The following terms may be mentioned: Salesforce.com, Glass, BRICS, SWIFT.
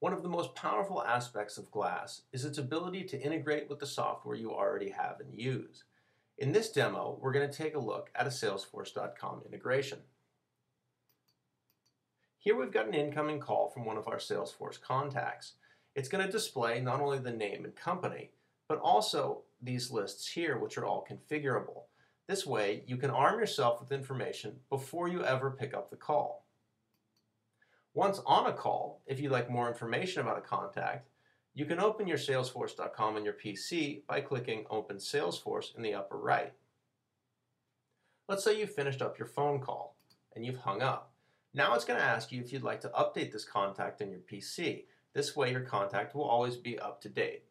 One of the most powerful aspects of Glass is its ability to integrate with the software you already have and use. In this demo, we're going to take a look at a Salesforce.com integration. Here we've got an incoming call from one of our Salesforce contacts. It's going to display not only the name and company, but also these lists here, which are all configurable. This way, you can arm yourself with information before you ever pick up the call. Once on a call, if you'd like more information about a contact, you can open your Salesforce.com on your PC by clicking Open Salesforce in the upper right. Let's say you've finished up your phone call and you've hung up. Now it's going to ask you if you'd like to update this contact in your PC. This way your contact will always be up to date.